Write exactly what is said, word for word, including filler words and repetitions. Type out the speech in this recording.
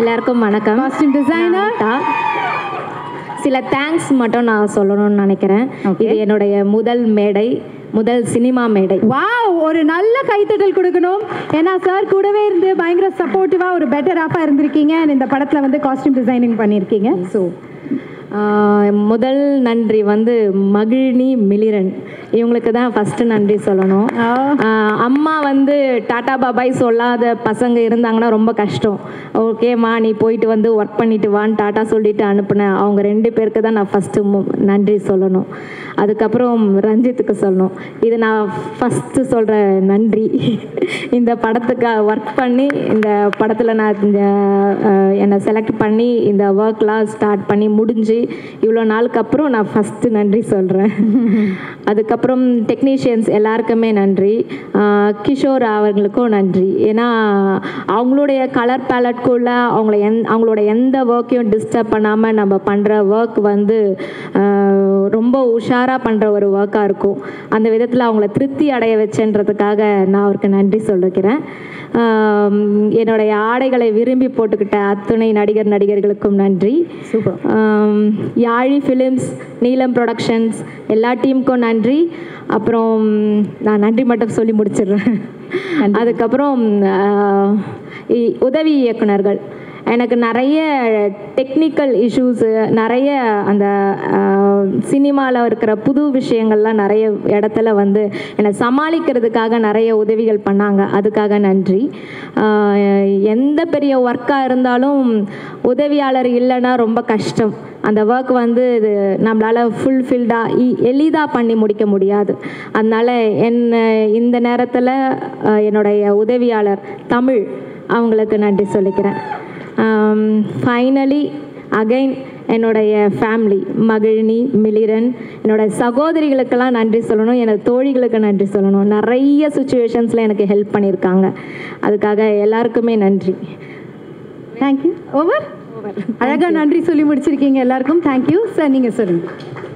எல்லாருக்கும் வணக்கம். Costume designer சில தேங்க்ஸ் மட்டும் நான் சொல்லணும்னு நினைக்கிறேன். இது என்னுடைய முதல் மேடை, முதல் சினிமா மேடை. வாவ், ஒரு நல்ல கைத்தட்டல் கொடுக்கணும். ஏன்னா சார் கூடவே இருந்து பயங்கர சப்போர்ட்டிவாக ஒரு பெட்டர் ஆப்பாக இருந்திருக்கீங்க. இந்த படத்தில் வந்து காஸ்டியூம் டிசைனிங் பண்ணியிருக்கீங்க. ஸோ முதல் நன்றி வந்து மகிழினி மிளிரன், இவங்களுக்கு தான் ஃபஸ்ட்டு நன்றி சொல்லணும். அம்மா வந்து டாட்டா பாபாய் சொல்லாத பசங்க இருந்தாங்கன்னா ரொம்ப கஷ்டம். ஓகேம்மா, நீ போயிட்டு வந்து ஒர்க் பண்ணிட்டு வான்னு டாட்டா சொல்லிட்டு அனுப்புனேன். அவங்க ரெண்டு பேருக்கு தான் நான் ஃபஸ்ட்டு நன்றி சொல்லணும். அதுக்கப்புறம் ரஞ்சித்துக்கு சொல்லணும். இது நான் ஃபஸ்ட்டு சொல்கிற நன்றி. இந்த படத்துக்கு ஒர்க் பண்ணி, இந்த படத்தில் நான் இந்த என்னை செலக்ட் பண்ணி இந்த ஒர்க்லாம் ஸ்டார்ட் பண்ணி முடிஞ்சு இவ்வளோ நாளுக்கு அப்புறம் நான் ஃபஸ்ட்டு நன்றி சொல்கிறேன். அதுக்கப்புறம் டெக்னீஷியன்ஸ் எல்லாருக்குமே நன்றி. கிஷோர் அவர்களுக்கும் நன்றி. ஏன்னா அவங்களுடைய கலர் பேலட்குள்ளே அவங்கள எந் அவங்களோட எந்த ஒர்க்கையும் டிஸ்டர்ப் பண்ணாமல் நம்ம பண்ணுற ஒர்க் வந்து ரொம்ப உஷார் பண்ற ஒரு ஒர்க்கா இருக்கும். அந்த விதத்துல அவங்களை திருப்தி அடைய வச்சேன்றதுக்காக நான் அவருக்கு நன்றி சொல்லிக்கிறேன். என்னுடைய ஆடைகளை விரும்பி போட்டுக்கிட்ட அத்துணை நடிகர் நடிகர்களுக்கும் நன்றி. யாழி ஃபிலிம்ஸ், நீலம் ப்ரொடக்ஷன்ஸ் எல்லா டீமுக்கும் நன்றி. அப்புறம் நான் நன்றி மட்டும் சொல்லி முடிச்சிடுறேன். அதுக்கப்புறம் உதவி இயக்குநர்கள், எனக்கு நிறைய டெக்னிக்கல் இஷ்யூஸு, நிறைய அந்த சினிமாவில் இருக்கிற புது விஷயங்கள்லாம் நிறைய இடத்துல வந்து என்னை சமாளிக்கிறதுக்காக நிறைய உதவிகள் பண்ணாங்க. அதுக்காக நன்றி. எந்த பெரிய ஒர்க்காக இருந்தாலும் உதவியாளர் இல்லைன்னா ரொம்ப கஷ்டம். அந்த ஒர்க் வந்து இது நம்மளால் ஃபுல்ஃபில்டாக ஈ எளிதாக பண்ணி முடிக்க முடியாது. அதனால் என்ன இந்த நேரத்தில் என்னுடைய உதவியாளர் தமிழ், அவங்களுக்கு நன்றி சொல்லிக்கிறேன். ஃபைனலி அகைன் என்னுடைய ஃபேமிலி, மகிழினி, மிளிரன், என்னோடய சகோதரிகளுக்கெல்லாம் நன்றி சொல்லணும். என்னோடய தோழிகளுக்கு நன்றி சொல்லணும். நிறைய சுச்சுவேஷன்ஸில் எனக்கு ஹெல்ப் பண்ணியிருக்காங்க. அதுக்காக எல்லாருக்குமே நன்றி. தேங்க்யூ. ஓவர் ஓவர் அழகாக நன்றி சொல்லி முடிச்சிருக்கீங்க எல்லாருக்கும். Thank you sir. நீங்கள் சொல்லுங்கள்.